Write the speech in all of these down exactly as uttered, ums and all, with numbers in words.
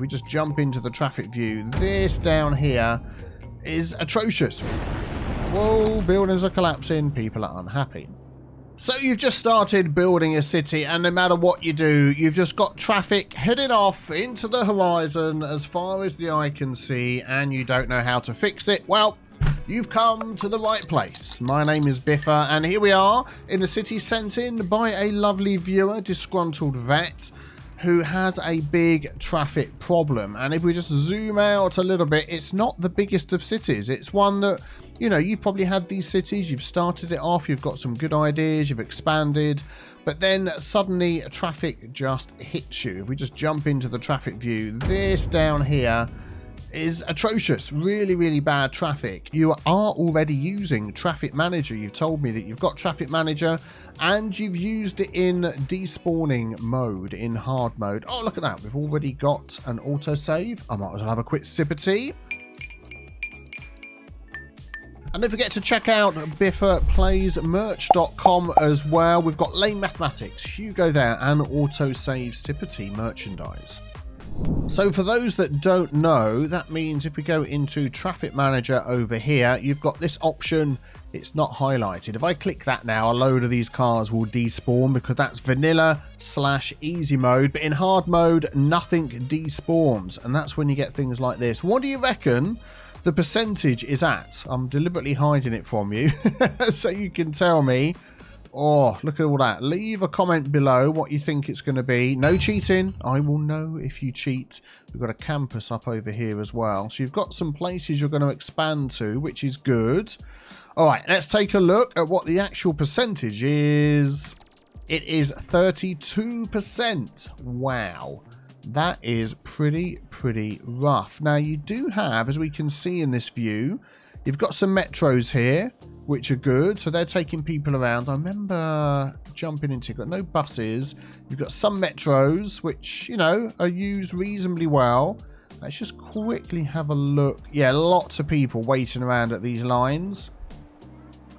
If we just jump into the traffic view, this down here is atrocious. Whoa, buildings are collapsing, people are unhappy. So you've just started building a city, and no matter what you do, you've just got traffic headed off into the horizon as far as the eye can see, and you don't know how to fix it. Well, you've come to the right place. My name is Biffa, and here we are in the city sent in by a lovely viewer, Disgruntled Vet, who has a big traffic problem. And if we just zoom out a little bit, it's not the biggest of cities. It's one that, you know, you probably had these cities, you've started it off, you've got some good ideas, you've expanded, but then suddenly traffic just hits you. If we just jump into the traffic view, this down here is atrocious. Really, really bad traffic. You are already using Traffic Manager. You've told me that you've got Traffic Manager and you've used it in despawning mode, in hard mode. Oh, look at that. We've already got an autosave. I might as well have a quick sip of tea. And don't forget to check out Biffa Plays Merch dot com as well. We've got Lane Mathematics, Hugo there, and Autosave Sippity merchandise. So for those that don't know, that means if we go into Traffic Manager over here, you've got this option. It's not highlighted. If I click that now, a load of these cars will despawn because that's vanilla slash easy mode. But in hard mode, nothing despawns. And that's when you get things like this. What do you reckon the percentage is at? I'm deliberately hiding it from you so you can tell me. Oh, look at all that. Leave a comment below what you think it's going to be. No cheating. I will know if you cheat. We've got a campus up over here as well. So you've got some places you're going to expand to, which is good. All right, let's take a look at what the actual percentage is. It is thirty-two percent. Wow. That is pretty, pretty rough. Now, you do have, as we can see in this view, you've got some metros here, which are good. So they're taking people around. I remember jumping into, you've got no buses. You've got some metros, which, you know, are used reasonably well. Let's just quickly have a look. Yeah, lots of people waiting around at these lines.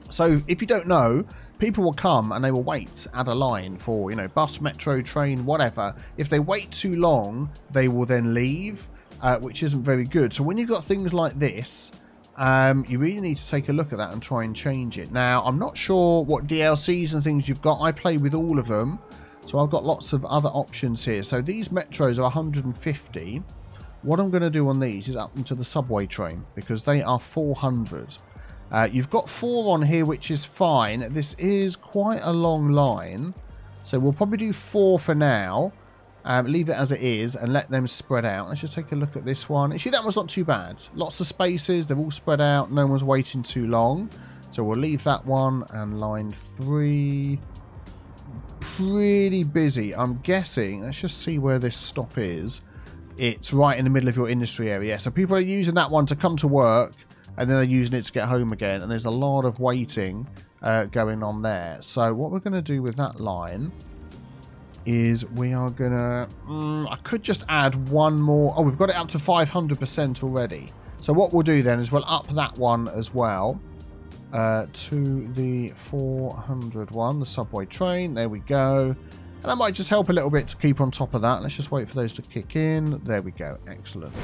So if you don't know, people will come and they will wait at a line for, you know, bus, metro, train, whatever. If they wait too long, they will then leave, uh, which isn't very good. So when you've got things like this, Um, you really need to take a look at that and try and change it. Now, I'm not sure what D L Cs and things you've got. I play with all of them, so I've got lots of other options here. So these metros are one hundred and fifty. What I'm going to do on these is up into the subway train because they are four hundred. Uh, you've got four on here, which is fine. This is quite a long line, so we'll probably do four for now. Um, leave it as it is and let them spread out. Let's just take a look at this one. Actually, that one's not too bad. Lots of spaces. They're all spread out. No one's waiting too long. So we'll leave that one. And line three. Pretty busy, I'm guessing. Let's just see where this stop is. It's right in the middle of your industry area. So people are using that one to come to work. And then they're using it to get home again. And there's a lot of waiting uh, going on there. So what we're going to do with that line is we are gonna um, I could just add one more. Oh, we've got it up to five hundred percent already. So what we'll do then is we'll up that one as well uh, to the four hundred one, the subway train. There we go. And that might just help a little bit to keep on top of that. Let's just wait for those to kick in. There we go. Excellent.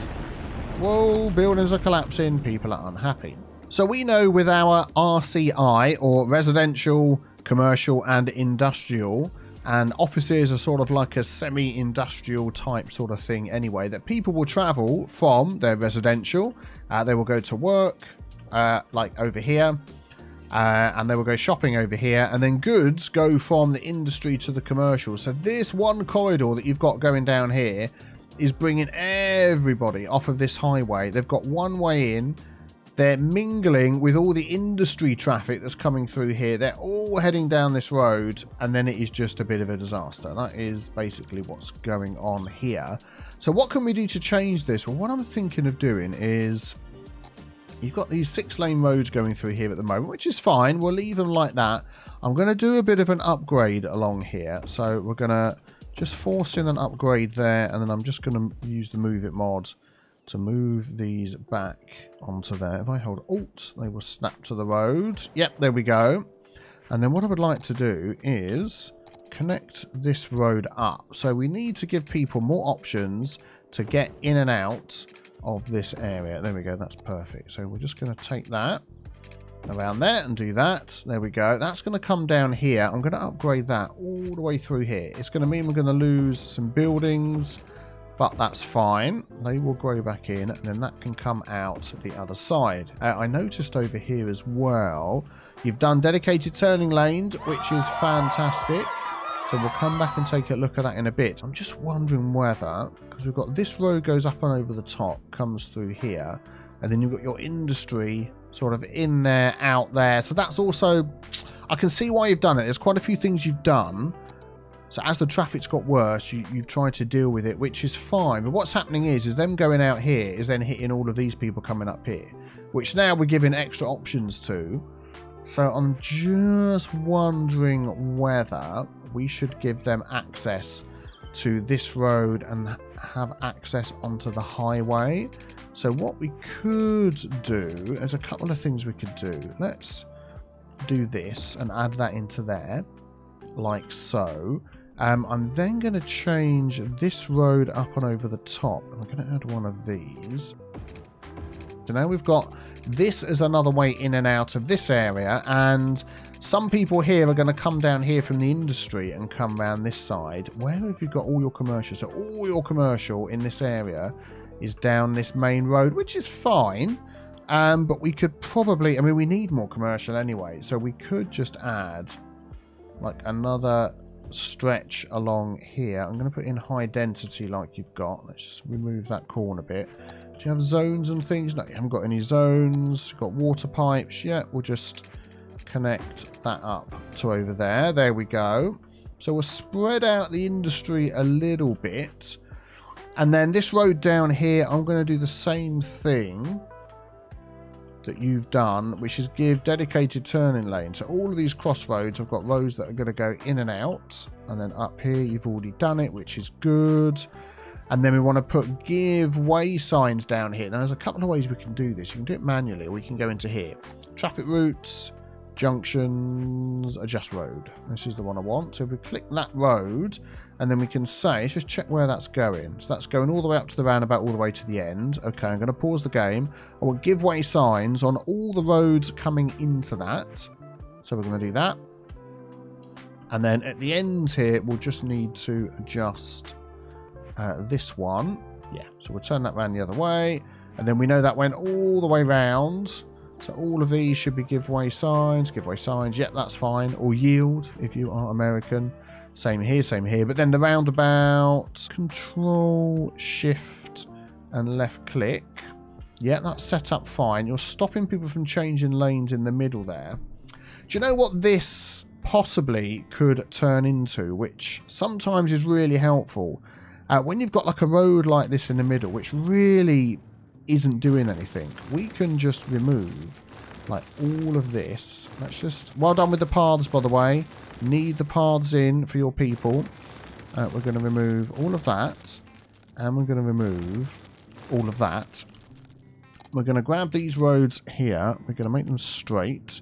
Whoa, buildings are collapsing. People are unhappy. So we know with our R C I, or residential, commercial and industrial, and offices are sort of like a semi-industrial type sort of thing anyway, that people will travel from their residential. Uh, they will go to work, uh, like over here, uh, and they will go shopping over here. And then goods go from the industry to the commercial. So this one corridor that you've got going down here is bringing everybody off of this highway. They've got one way in. They're mingling with all the industry traffic that's coming through here. They're all heading down this road, and then it is just a bit of a disaster. That is basically what's going on here. So what can we do to change this? Well, what I'm thinking of doing is you've got these six-lane roads going through here at the moment, which is fine. We'll leave them like that. I'm going to do a bit of an upgrade along here. So we're going to just force in an upgrade there, and then I'm just going to use the Move It mod to move these back onto there. If I hold Alt, they will snap to the road. Yep, there we go. And then what I would like to do is connect this road up. So we need to give people more options to get in and out of this area. There we go, that's perfect. So we're just going to take that around there and do that. There we go. That's going to come down here. I'm going to upgrade that all the way through here. It's going to mean we're going to lose some buildings, but that's fine. They will grow back in, and then that can come out the other side. Uh, I noticed over here as well, you've done dedicated turning lanes, which is fantastic. So we'll come back and take a look at that in a bit. I'm just wondering whether, because we've got this road goes up and over the top, comes through here, and then you've got your industry sort of in there, out there. So that's also, I can see why you've done it. There's quite a few things you've done. So as the traffic's got worse, you, you've tried to deal with it, which is fine. But what's happening is, is them going out here is then hitting all of these people coming up here, which now we're giving extra options to. So I'm just wondering whether we should give them access to this road and have access onto the highway. So what we could do, there's a couple of things we could do. Let's do this and add that into there, like so. Um, I'm then going to change this road up and over the top. I'm going to add one of these. So now we've got this as another way in and out of this area, and some people here are going to come down here from the industry and come around this side. Where have you got all your commercial? So all your commercial in this area is down this main road, which is fine. Um, but we could probably, I mean, we need more commercial anyway, so we could just add like another stretch along here. I'm going to put in high density like you've got. Let's just remove that corner bit. Do you have zones and things? No, you haven't got any zones. You've got water pipes. Yeah, we'll just connect that up to over there. There we go. So we'll spread out the industry a little bit. And then this road down here, I'm going to do the same thing that you've done, which is give dedicated turning lanes. So all of these crossroads, I've got roads that are going to go in and out. And then up here, you've already done it, which is good. And then we want to put give way signs down here. Now, there's a couple of ways we can do this. You can do it manually, or we can go into here. Traffic routes, junctions, adjust road. This is the one I want. So if we click that road, and then we can say, let's just check where that's going. So that's going all the way up to the roundabout, all the way to the end. Okay, I'm going to pause the game. I want give way signs on all the roads coming into that. So we're going to do that. And then at the end here, we'll just need to adjust Uh, this one, yeah, so we'll turn that round the other way, and then we know that went all the way round. So all of these should be give way signs, give way signs, yeah, that's fine, or yield if you are American. Same here, same here, but then the roundabout, control, shift, and left click. Yeah, that's set up fine. You're stopping people from changing lanes in the middle there. Do you know what this possibly could turn into, which sometimes is really helpful? Uh, when you've got like a road like this in the middle, which really isn't doing anything, we can just remove like all of this. Let's just, well done with the paths, by the way. Need the paths in for your people. Uh, we're going to remove all of that, and we're going to remove all of that. We're going to grab these roads here. We're going to make them straight.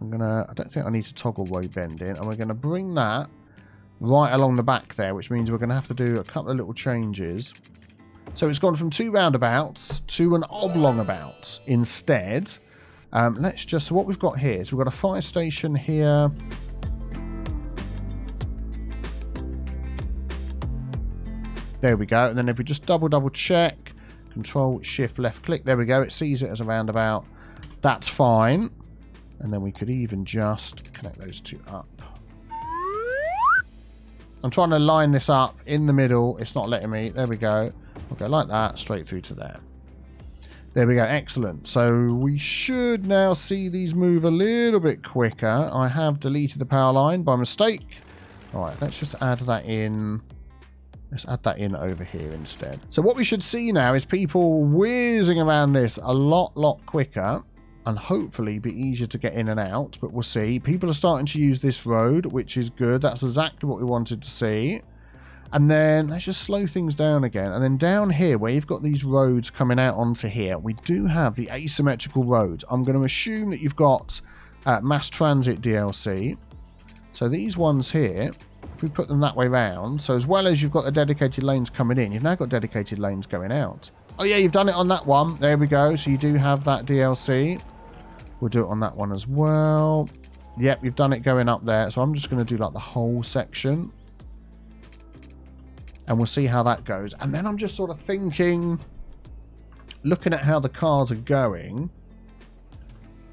I'm going to, I don't think I need to toggle road bending, and we're going to bring that right along the back there, which means we're going to have to do a couple of little changes. So it's gone from two roundabouts to an oblong about instead. Um, let's just, so what we've got here is we've got a fire station here. There we go. And then if we just double, double check, control, shift, left click. There we go. It sees it as a roundabout. That's fine. And then we could even just connect those two up. I'm trying to line this up in the middle. It's not letting me. There we go. I'll go like that, straight through to there. There we go. Excellent. So we should now see these move a little bit quicker. I have deleted the power line by mistake. All right, let's just add that in. Let's add that in over here instead. So what we should see now is people whizzing around this a lot, lot quicker, and hopefully be easier to get in and out. But we'll see. People are starting to use this road, which is good. That's exactly what we wanted to see. And then let's just slow things down again. And then down here, where you've got these roads coming out onto here, we do have the asymmetrical roads. I'm going to assume that you've got uh, mass transit D L C. So these ones here, if we put them that way round, so as well as you've got the dedicated lanes coming in, you've now got dedicated lanes going out. Oh yeah, you've done it on that one. There we go. So you do have that D L C. We'll do it on that one as well. Yep, you've done it going up there. So I'm just going to do like the whole section. And we'll see how that goes. And then I'm just sort of thinking, looking at how the cars are going,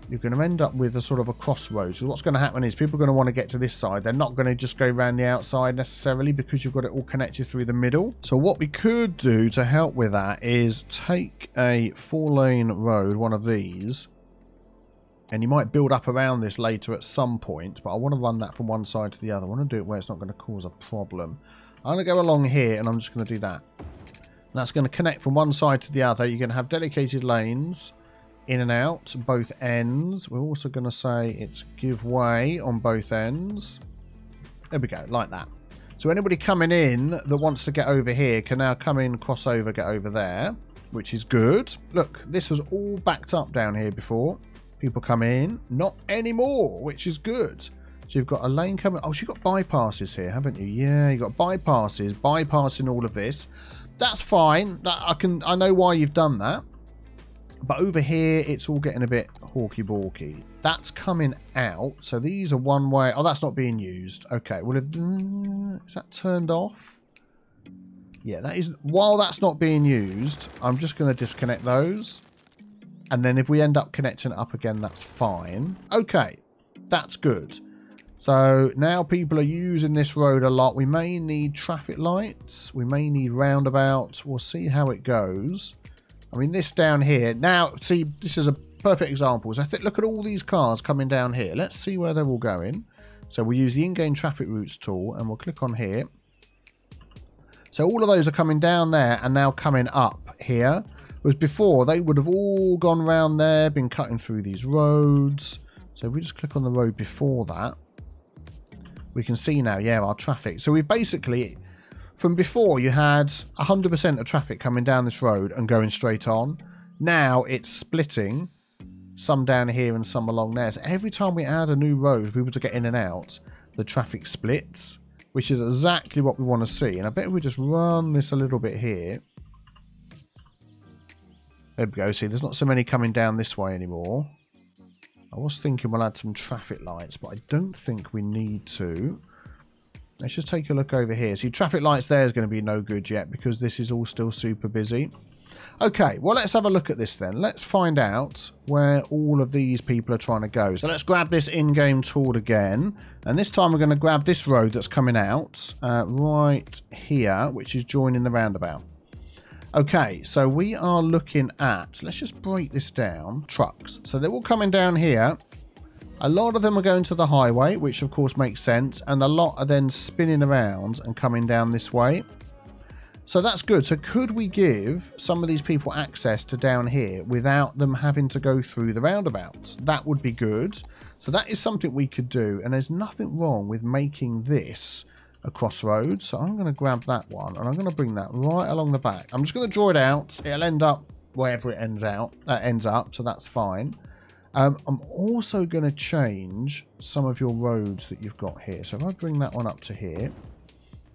you're going to end up with a sort of a crossroads. So what's going to happen is people are going to want to get to this side. They're not going to just go around the outside necessarily because you've got it all connected through the middle. So what we could do to help with that is take a four-lane road, one of these, and you might build up around this later at some point, but I want to run that from one side to the other. I want to do it where it's not going to cause a problem. I'm going to go along here, and I'm just going to do that. And that's going to connect from one side to the other. You're going to have dedicated lanes in and out, both ends. We're also going to say it's give way on both ends. There we go, like that. So anybody coming in that wants to get over here can now come in, cross over, get over there, which is good. Look, this was all backed up down here before. People come in, not anymore, which is good. So you've got a lane coming. Oh, so you've got bypasses here, haven't you? Yeah, you've got bypasses, bypassing all of this. That's fine. I can. I know why you've done that. But over here, it's all getting a bit hawky-balky. That's coming out. So these are one way. Oh, that's not being used. Okay. Well, is that turned off? Yeah, that is. While that's not being used, I'm just going to disconnect those. And then if we end up connecting it up again, that's fine. Okay, that's good. So now people are using this road a lot. We may need traffic lights. We may need roundabouts. We'll see how it goes. I mean, this down here. Now, see, this is a perfect example. So I think, look at all these cars coming down here. Let's see where they're all going. So we'll use the in-game traffic routes tool, and we'll click on here. So all of those are coming down there and now coming up here. Whereas before, they would have all gone round there, been cutting through these roads. So if we just click on the road before that, we can see now, yeah, our traffic. So we basically, from before, you had one hundred percent of traffic coming down this road and going straight on. Now it's splitting, some down here and some along there. So every time we add a new road for people to get in and out, the traffic splits, which is exactly what we want to see. And I bet if we just run this a little bit here. There we go. See, there's not so many coming down this way anymore. I was thinking we'll add some traffic lights, but I don't think we need to. Let's just take a look over here. See, traffic lights there is going to be no good yet because this is all still super busy. Okay, well, let's have a look at this then. Let's find out where all of these people are trying to go. So let's grab this in-game tool again. And this time we're going to grab this road that's coming out uh, right here, which is joining the roundabout. Okay, so we are looking at, let's just break this down, trucks. So they're all coming down here. A lot of them are going to the highway, which of course makes sense. And a lot are then spinning around and coming down this way. So that's good. So could we give some of these people access to down here without them having to go through the roundabouts? That would be good. So that is something we could do. And there's nothing wrong with making this a crossroads. So I'm going to grab that one and I'm going to bring that right along the back. I'm just going to draw it out. It'll end up wherever it ends out uh, ends up, so that's fine. um I'm also going to change some of your roads that you've got here. So if I bring that one up to here,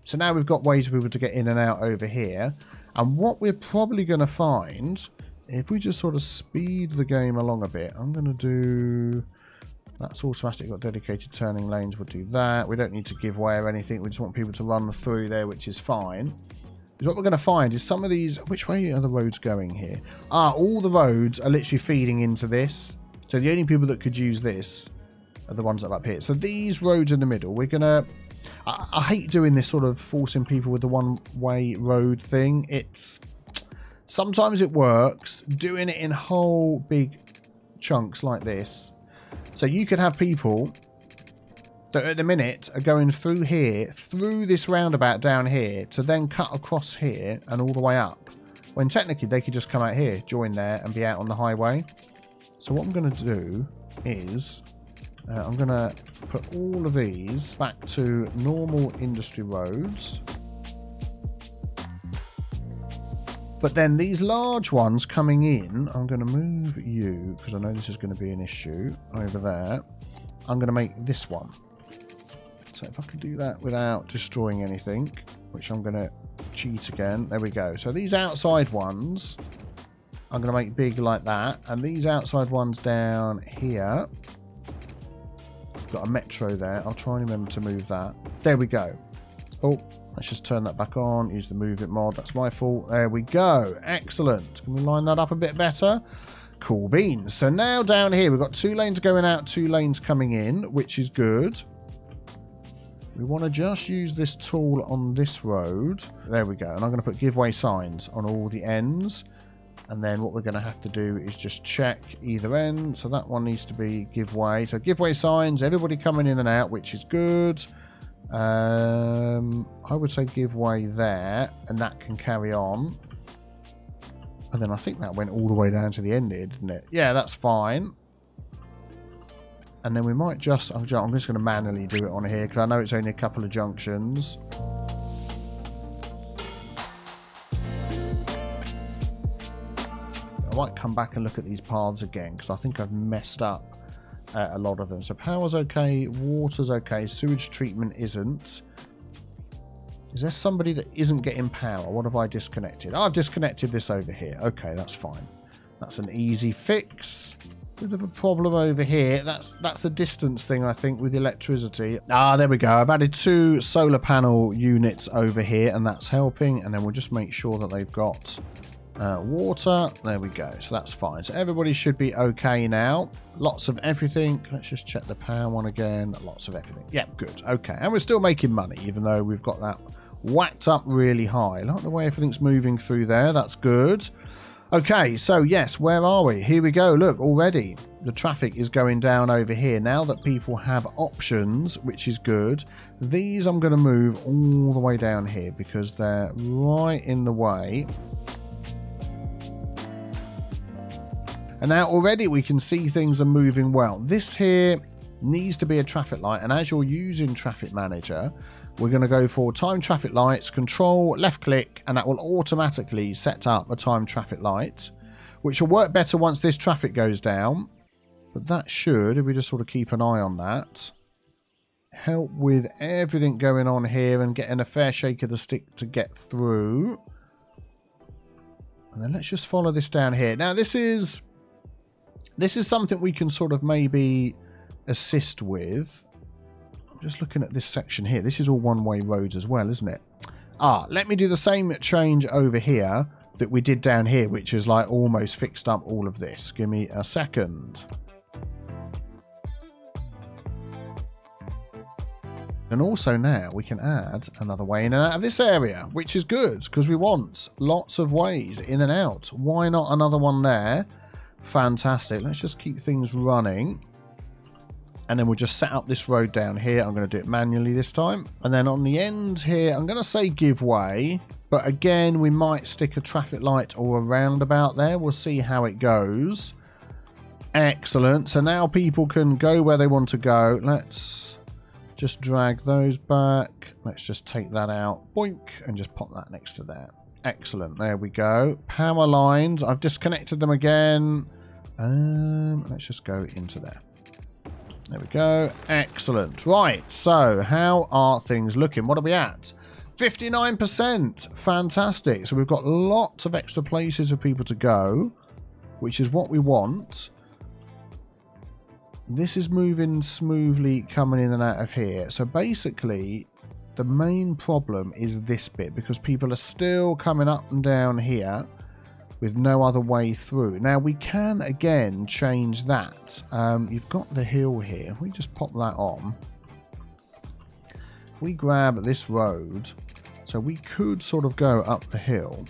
so now we've got ways for people to get in and out over here. And what we're probably going to find, if we just sort of speed the game along a bit, I'm going to do that's automatic, got dedicated turning lanes. We'll do that. We don't need to give way or anything. We just want people to run through there, which is fine. Because what we're going to find is some of these... Which way are the roads going here? Ah, all the roads are literally feeding into this. So the only people that could use this are the ones that are up here. So these roads in the middle, we're going to... I, I hate doing this sort of forcing people with the one-way road thing. It's... Sometimes it works. Doing it in whole big chunks like this. So you could have people that at the minute are going through here, through this roundabout down here, to then cut across here and all the way up. When technically they could just come out here, join there and be out on the highway. So what I'm going to do is uh, I'm going to put all of these back to normal industry roads. But then these large ones coming in, I'm going to move you, because I know this is going to be an issue, over there. I'm going to make this one. So if I could do that without destroying anything, which I'm going to cheat again. There we go. So these outside ones, I'm going to make big like that. And these outside ones down here, got a metro there. I'll try and remember to move that. There we go. Oh, let's just turn that back on. Use the Move It mod. That's my fault. There we go. Excellent. Can we line that up a bit better? Cool beans. So now down here, we've got two lanes going out, two lanes coming in, which is good. We want to just use this tool on this road. There we go. And I'm going to put giveaway signs on all the ends. And then what we're going to have to do is just check either end. So that one needs to be giveaway. So giveaway signs, everybody coming in and out, which is good. Um, I would say giveaway there. And that can carry on. And then I think that went all the way down to the end here, didn't it? Yeah, that's fine. And then we might just... I'm just, I'm just going to manually do it on here because I know it's only a couple of junctions. I might come back and look at these paths again because I think I've messed up uh, a lot of them. So power's okay, water's okay, sewage treatment isn't. Is there somebody that isn't getting power? What have I disconnected? I've disconnected this over here. Okay, that's fine. That's an easy fix. Bit of a problem over here. That's that's a distance thing, I think, with electricity. Ah, there we go. I've added two solar panel units over here, and that's helping. And then we'll just make sure that they've got uh, water. There we go. So that's fine. So everybody should be okay now. Lots of everything. Let's just check the power one again. Lots of everything. Yeah, good. Okay. And we're still making money, even though we've got that whacked up really high. Like the way everything's moving through there. That's good. Okay, so yes, where are we? Here we go. Look, already the traffic is going down over here now that people have options, which is good. These I'm going to move all the way down here because they're right in the way. And now already we can see things are moving well. This here needs to be a traffic light, and as you're using Traffic Manager, we're going to go for time traffic lights, control, left click, and that will automatically set up a time traffic light, which will work better once this traffic goes down. But that should, if we just sort of keep an eye on that, help with everything going on here and getting a fair shake of the stick to get through. And then let's just follow this down here. Now, this is, this is something we can sort of maybe assist with. Just looking at this section here, this is all one-way roads as well, isn't it? Ah, let me do the same change over here that we did down here, which is like almost fixed up all of this. Give me a second. And also now we can add another way in and out of this area, which is good because we want lots of ways in and out. Why not another one there? Fantastic. Let's just keep things running. And then we'll just set up this road down here. I'm going to do it manually this time. And then on the end here, I'm going to say give way. But again, we might stick a traffic light or a roundabout there. We'll see how it goes. Excellent. So now people can go where they want to go. Let's just drag those back. Let's just take that out. Boink. And just pop that next to there. Excellent. There we go. Power lines. I've disconnected them again. Um, let's just go into there. There we go. Excellent. Right. So how are things looking? What are we at? fifty-nine percent. Fantastic. So we've got lots of extra places for people to go, which is what we want. This is moving smoothly coming in and out of here. So basically, the main problem is this bit because people are still coming up and down here with no other way through. Now we can again change that. Um, you've got the hill here. If we just pop that on, if we grab this road, so we could sort of go up the hill.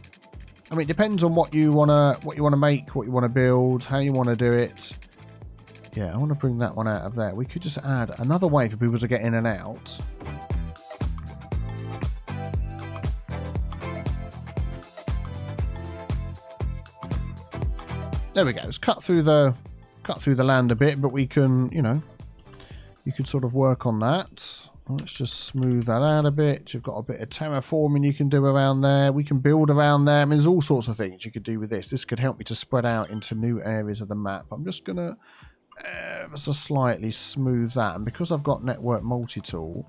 I mean, it depends on what you wanna, what you wanna make, what you wanna build, how you wanna do it. Yeah, I wanna bring that one out of there. We could just add another way for people to get in and out. There we go. It's cut through the cut through the land a bit, but we can, you know, you could sort of work on that. Let's just smooth that out a bit. You've got a bit of terraforming you can do around there. We can build around there. I mean, there's all sorts of things you could do with this. This could help me to spread out into new areas of the map. I'm just going to ever so slightly smooth that. And because I've got Network Multi-Tool,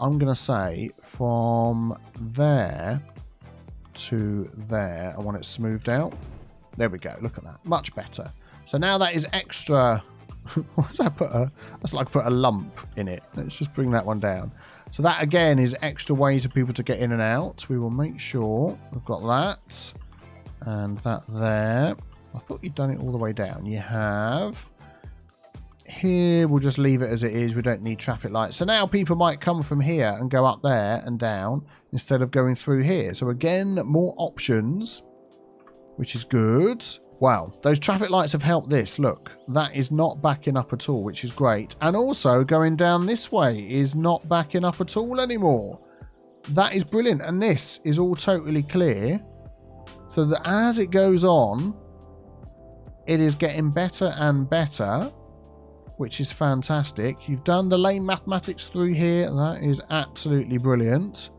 I'm going to say from there to there, I want it smoothed out. There we go. Look at that. Much better. So now that is extra. What does that put a, that's like put a lump in it. Let's just bring that one down. So that again is extra ways for people to get in and out. We will make sure we've got that and that there. I thought you'd done it all the way down. You have. Here we'll just leave it as it is. We don't need traffic lights. So now people might come from here and go up there and down instead of going through here. So again, more options, which is good. Wow, those traffic lights have helped this. Look, that is not backing up at all, which is great. And also going down this way is not backing up at all anymore. That is brilliant. And this is all totally clear, so that as it goes on, it is getting better and better, which is fantastic. You've done the lane mathematics through here. That is absolutely brilliant.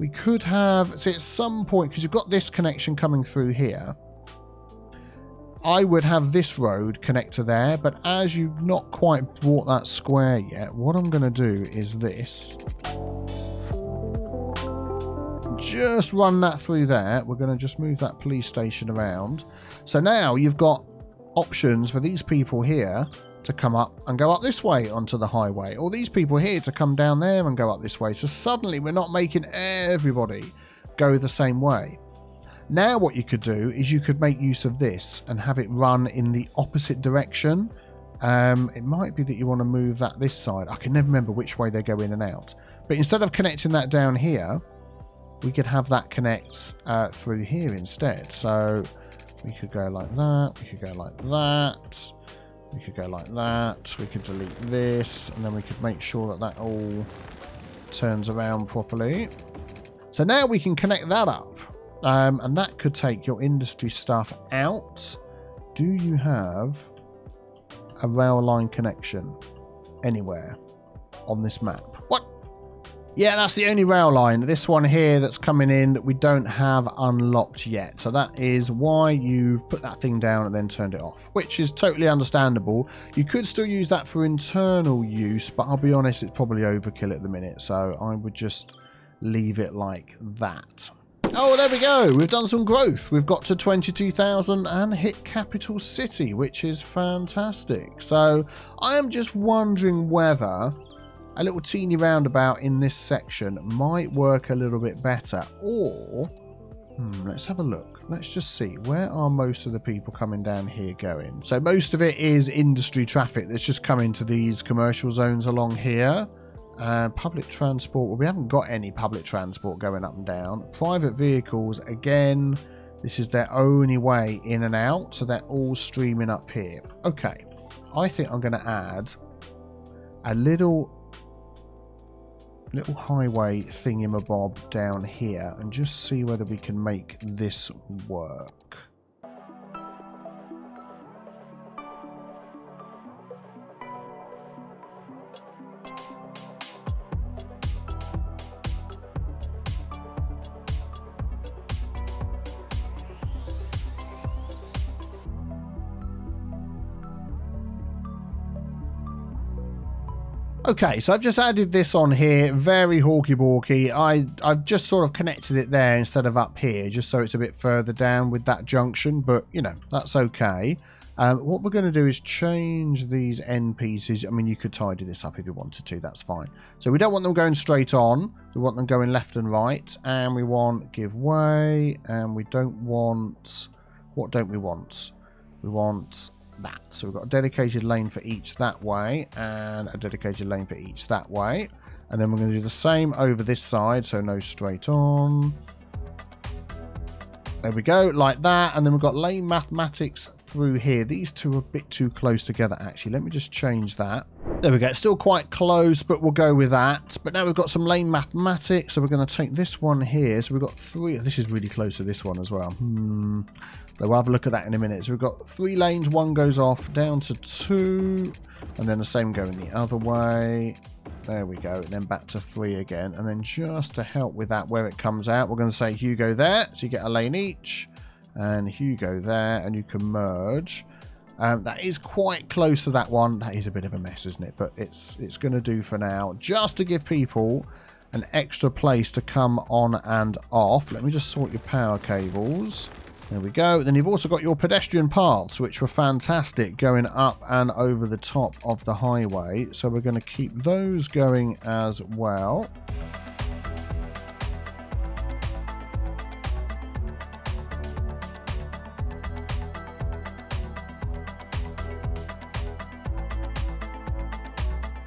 We could have, see, at some point, because you've got this connection coming through here, I would have this road connect to there, but as you've not quite bought that square yet, what I'm going to do is this. Just run that through there. We're going to just move that police station around. So now you've got options for these people here to come up and go up this way onto the highway, or these people here to come down there and go up this way. So suddenly we're not making everybody go the same way. Now what you could do is you could make use of this and have it run in the opposite direction. Um, it might be that you want to move that this side. I can never remember which way they go in and out. But instead of connecting that down here, we could have that connect uh, through here instead. So we could go like that. We could go like that. We could go like that. We could delete this. And then we could make sure that that all turns around properly. So now we can connect that up. Um, and that could take your industry stuff out. Do you have a rail line connection anywhere on this map? What? Yeah, that's the only rail line. This one here that's coming in that we don't have unlocked yet. So that is why you've put that thing down and then turned it off, which is totally understandable. You could still use that for internal use, but I'll be honest, it's probably overkill at the minute. So I would just leave it like that. Oh, there we go. We've done some growth. We've got to twenty-two thousand and hit Capital City, which is fantastic. So I am just wondering whether a little teeny roundabout in this section might work a little bit better. Or, hmm, let's have a look. Let's just see. Where are most of the people coming down here going? So most of it is industry traffic that's just come into these commercial zones along here. Uh, public transport, well, we haven't got any public transport going up and down. Private vehicles, again, this is their only way in and out, so they're all streaming up here. Okay, I think I'm going to add a little little highway thingamabob down here and just see whether we can make this work. Okay, so I've just added this on here, very hawky-balky. I, I've just sort of connected it there instead of up here, just so it's a bit further down with that junction, but, you know, that's okay. Um, what we're going to do is change these end pieces. I mean, you could tidy this up if you wanted to, that's fine. So we don't want them going straight on. We want them going left and right, and we want give way, and we don't want... What don't we want? We want... that. So we've got a dedicated lane for each that way and a dedicated lane for each that way. And then we're going to do the same over this side. So no straight on. There we go, like that. And then we've got lane mathematics through here. These two are a bit too close together, actually. Let me just change that. There we go. It's still quite close, but we'll go with that. But now we've got some lane mathematics. So we're going to take this one here. So we've got three. This is really close to this one as well. Hmm. We'll have a look at that in a minute. So we've got three lanes. One goes off down to two. And then the same going the other way. There we go. And then back to three again. And then just to help with that, where it comes out, we're going to say Hugo there. So you get a lane each. And Hugo there. And you can merge. Um, that is quite close to that one. That is a bit of a mess, isn't it? But it's it's going to do for now, just to give people an extra place to come on and off. Let me just sort your power cables. There we go. Then you've also got your pedestrian paths, which were fantastic, going up and over the top of the highway. So we're going to keep those going as well.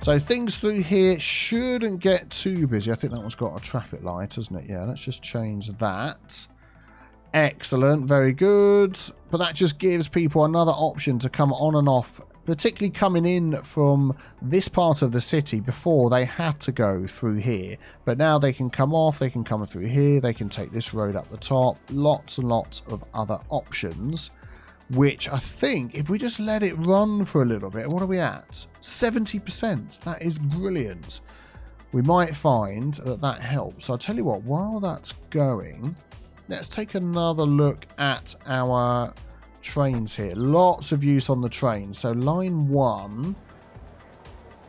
So things through here shouldn't get too busy. I think that one's got a traffic light, hasn't it? Yeah, let's just change that. Excellent, very good. But that just gives people another option to come on and off, particularly coming in from this part of the city. Before, they had to go through here, but now they can come off, they can come through here, they can take this road up the top. Lots and lots of other options, which I think if we just let it run for a little bit, what are we at? seventy percent. That is brilliant. We might find that that helps. So I'll tell you what, while that's going, let's take another look at our trains here. Lots of use on the train. So line one,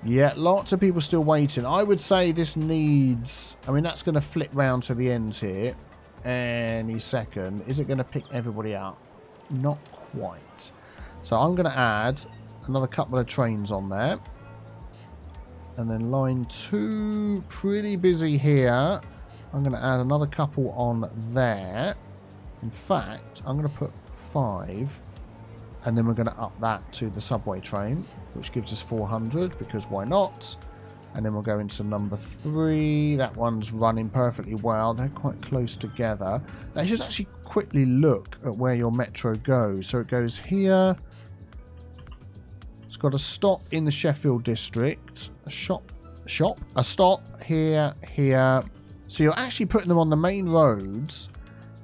yeah, lots of people still waiting. I would say this needs, I mean, that's going to flip round to the end here any second. Is it going to pick everybody up? Not quite. So I'm going to add another couple of trains on there. And then line two, pretty busy here. I'm going to add another couple on there. In fact, I'm going to put five, and then we're going to up that to the subway train, which gives us four hundred, because why not? And then we'll go into number three. That one's running perfectly well. They're quite close together. Let's just actually quickly look at where your metro goes. So it goes here. It's got a stop in the Sheffield district. A shop, shop, a stop here, here. So you're actually putting them on the main roads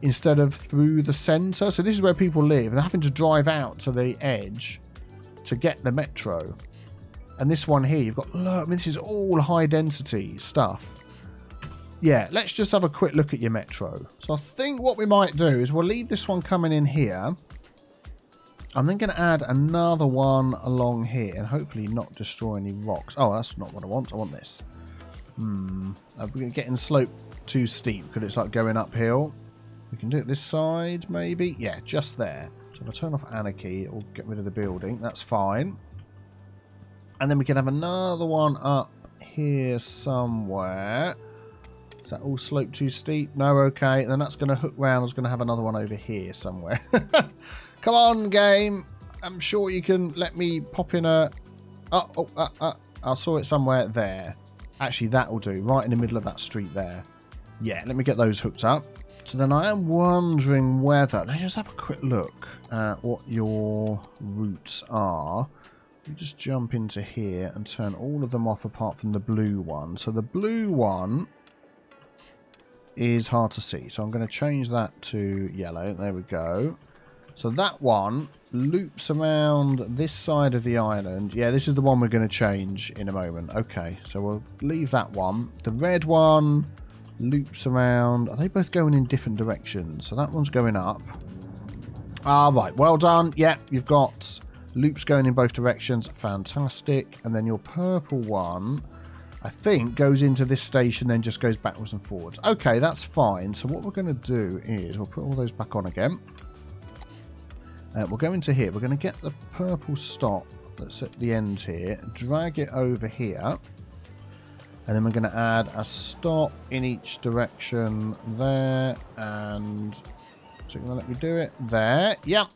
instead of through the centre. So this is where people live. They're having to drive out to the edge to get the metro. And this one here, you've got, look, I mean, this is all high density stuff. Yeah, let's just have a quick look at your metro. So I think what we might do is we'll leave this one coming in here. I'm then going to add another one along here and hopefully not destroy any rocks. Oh, that's not what I want. I want this. Hmm. We're getting slope too steep because it's like going uphill. We can do it this side, maybe. Yeah, just there. So if I turn off anarchy, it will get rid of the building. That's fine. And then we can have another one up here somewhere. Is that all slope too steep? No, okay. And then that's going to hook round. I was going to have another one over here somewhere. Come on, game. I'm sure you can let me pop in a... Oh, oh, uh, uh. I saw it somewhere there. Actually, that will do. Right in the middle of that street there. Yeah, let me get those hooked up. So then I am wondering whether... Let's just have a quick look at what your routes are. You just jump into here and turn all of them off apart from the blue one. So the blue one is hard to see. So I'm going to change that to yellow. There we go. So that one loops around this side of the island. Yeah, this is the one we're going to change in a moment. Okay, so we'll leave that one. The red one loops around. Are they both going in different directions? So that one's going up. All right, well done. Yep, you've got... loops going in both directions. Fantastic. And then your purple one, I think, goes into this station, then just goes backwards and forwards. Okay, that's fine. So what we're going to do is we'll put all those back on again. Uh, we'll go into here. We're going to get the purple stop that's at the end here, drag it over here. And then we're going to add a stop in each direction there. And so you're going to let me do it there. Yep.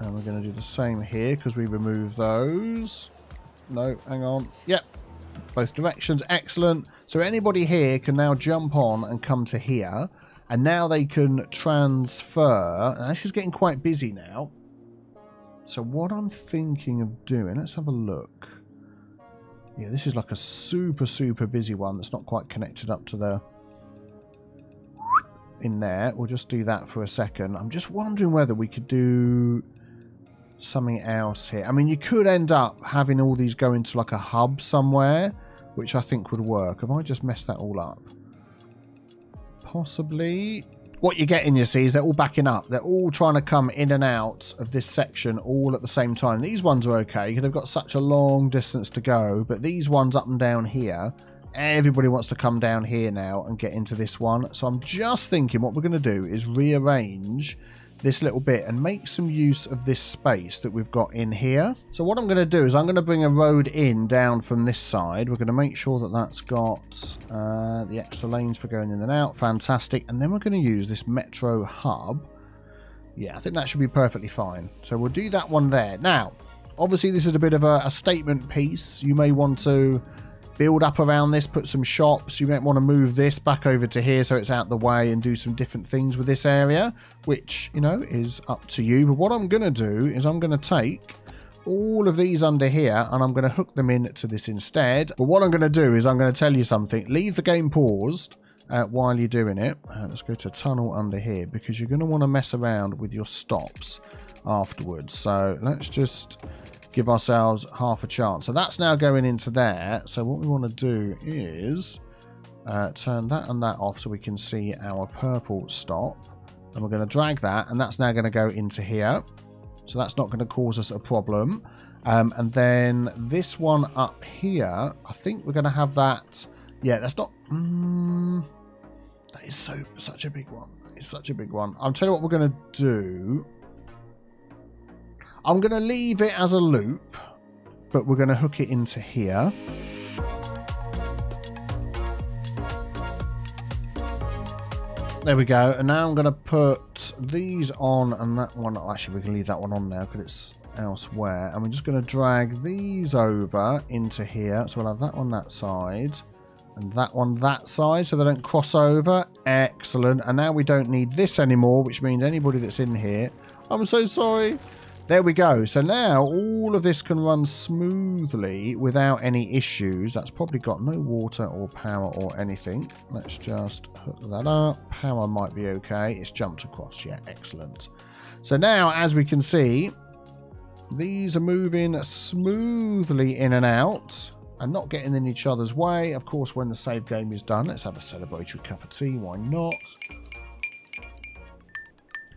And we're going to do the same here because we remove those. No, hang on. Yep. Both directions. Excellent. So anybody here can now jump on and come to here. And now they can transfer. And this is getting quite busy now. So what I'm thinking of doing, let's have a look. Yeah, this is like a super, super busy one that's not quite connected up to the... in there. We'll just do that for a second. I'm just wondering whether we could do... something else here. I mean, you could end up having all these go into like a hub somewhere, which I think would work. Have I just messed that all up? Possibly. what you're getting, you see, is they're all backing up. They're all trying to come in and out of this section all at the same time. These ones are okay because they've got such a long distance to go, but these ones up and down here, everybody wants to come down here now and get into this one. So I'm just thinking what we're going to do is rearrange this little bit and make some use of this space that we've got in here. So what I'm going to do is I'm going to bring a road in down from this side. We're going to make sure that that's got uh, the extra lanes for going in and out. Fantastic. And then we're going to use this metro hub. Yeah, I think that should be perfectly fine. So we'll do that one there. Now, obviously this is a bit of a, a statement piece. You may want to build up around this, put some shops. You might want to move this back over to here so it's out the way and do some different things with this area, which, you know, is up to you. But what I'm going to do is I'm going to take all of these under here and I'm going to hook them in to this instead. But what I'm going to do is I'm going to tell you something. Leave the game paused uh, while you're doing it. Uh, let's go to tunnel under here because you're going to want to mess around with your stops afterwards. So let's just give ourselves half a chance. So that's now going into there. So what we want to do is uh, turn that and that off so we can see our purple stop. And we're going to drag that, and that's now going to go into here. So that's not going to cause us a problem. Um, and then this one up here, I think we're going to have that. Yeah, that's not... Um, that is so such a big one. It's such a big one. I'll tell you what we're going to do. I'm going to leave it as a loop, but we're going to hook it into here. There we go. And now I'm going to put these on and that one. Actually, we can leave that one on now because it's elsewhere. And we're just going to drag these over into here. So we'll have that on that side and that one that side so they don't cross over. Excellent. And now we don't need this anymore, which means anybody that's in here... I'm so sorry. There we go. So now all of this can run smoothly without any issues. That's probably got no water or power or anything. Let's just hook that up. Power might be okay. It's jumped across. Yeah, excellent. So now, as we can see, these are moving smoothly in and out and not getting in each other's way. Of course, when the save game is done, let's have a celebratory cup of tea. Why not?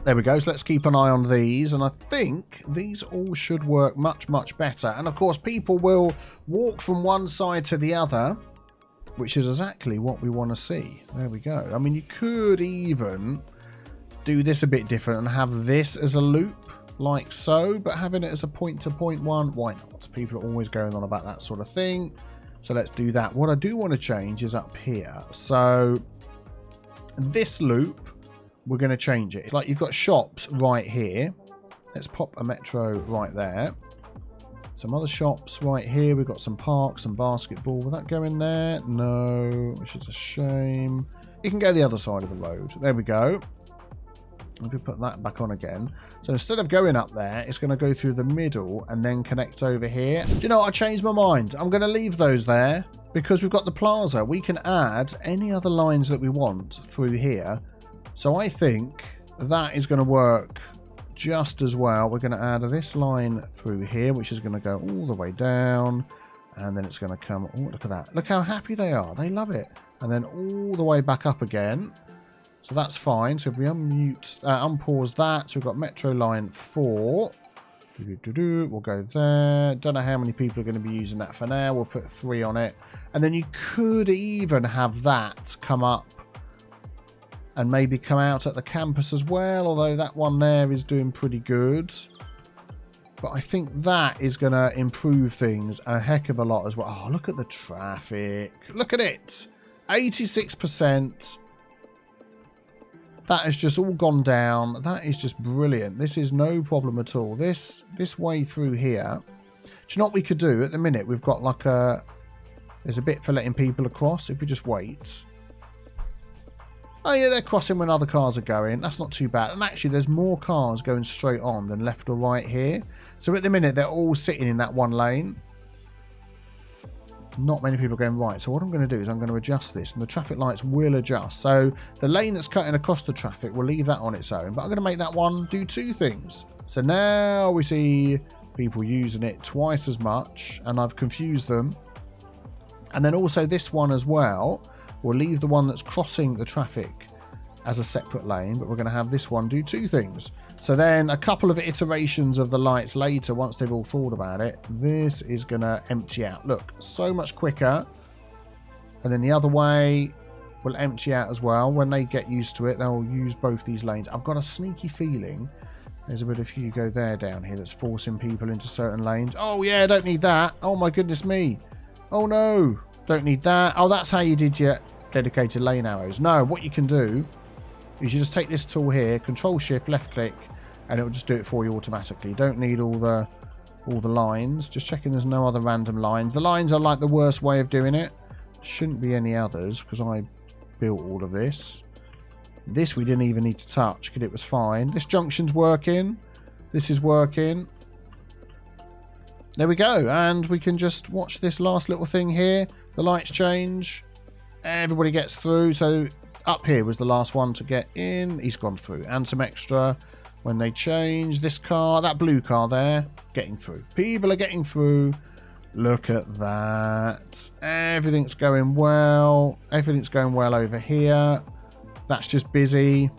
There we go. So let's keep an eye on these. And I think these all should work much, much better. And of course, people will walk from one side to the other, which is exactly what we want to see. There we go. I mean, you could even do this a bit different and have this as a loop like so, but having it as a point-to-point one, why not? People are always going on about that sort of thing. So let's do that. What I do want to change is up here. So this loop, we're going to change it. It's like you've got shops right here. Let's pop a metro right there. Some other shops right here. We've got some parks and basketball. Will that go in there? No, which is a shame. You can go the other side of the road. There we go. Let me put that back on again. So instead of going up there, it's going to go through the middle and then connect over here. Do you know what? I changed my mind. I'm going to leave those there because we've got the plaza. We can add any other lines that we want through here. So I think that is going to work just as well. We're going to add this line through here, which is going to go all the way down. And then it's going to come... Oh, look at that. Look how happy they are. They love it. And then all the way back up again. So that's fine. So if we unmute, uh, unpause that, so we've got Metro Line four. We'll go there. Don't know how many people are going to be using that for now. We'll put three on it. And then you could even have that come up and maybe come out at the campus as well, although that one there is doing pretty good. But I think that is going to improve things a heck of a lot as well. Oh, look at the traffic. Look at it. eighty-six percent. That has just all gone down. That is just brilliant. This is no problem at all. This, this way through here. Do you know what we could do at the minute? We've got like a... There's a bit for letting people across. If we just wait... Oh yeah, they're crossing when other cars are going. That's not too bad. And actually, there's more cars going straight on than left or right here. So at the minute, they're all sitting in that one lane. Not many people are going right. So what I'm going to do is I'm going to adjust this. And the traffic lights will adjust. So the lane that's cutting across the traffic, we'll leave that on its own. But I'm going to make that one do two things. So now we see people using it twice as much. And I've confused them. And then also this one as well. We'll leave the one that's crossing the traffic as a separate lane, but we're going to have this one do two things. So then a couple of iterations of the lights later, once they've all thought about it, this is going to empty out. Look, so much quicker. And then the other way will empty out as well. When they get used to it, they'll use both these lanes. I've got a sneaky feeling there's a bit of Hugo there down here that's forcing people into certain lanes. Oh, yeah, don't need that. Oh, my goodness me. Oh, no, don't need that. Oh, that's how you did your dedicated lane arrows. No, what you can do is you just take this tool here, Control-Shift, left-click, and it'll just do it for you automatically. You don't need all the, all the lines. Just checking there's no other random lines. The lines are like the worst way of doing it. Shouldn't be any others because I built all of this. This we didn't even need to touch because it was fine. This junction's working. This is working. There we go. And we can just watch this last little thing here. The lights change. Everybody gets through. So up here was the last one to get in. He's gone through. And some extra when they change. This car, that blue car there, getting through. People are getting through. Look at that. Everything's going well. Everything's going well over here. That's just busy.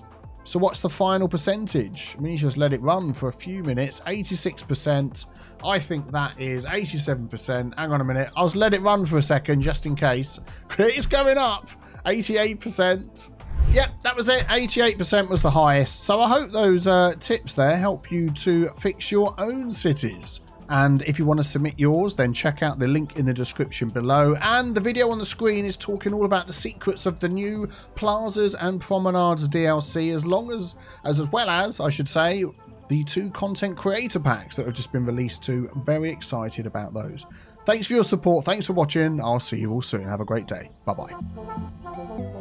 So what's the final percentage? I mean, you just let it run for a few minutes. eighty-six percent. I think that is eighty-seven percent. Hang on a minute. I'll just let it run for a second just in case. It's going up. eighty-eight percent. Yep, that was it. eighty-eight percent was the highest. So I hope those uh, tips there help you to fix your own cities. And if you want to submit yours, then check out the link in the description below. And the video on the screen is talking all about the secrets of the new Plazas and Promenades D L C, as long as, as, as well as, I should say, the two content creator packs that have just been released too. I'm very excited about those. Thanks for your support. Thanks for watching. I'll see you all soon. Have a great day. Bye-bye.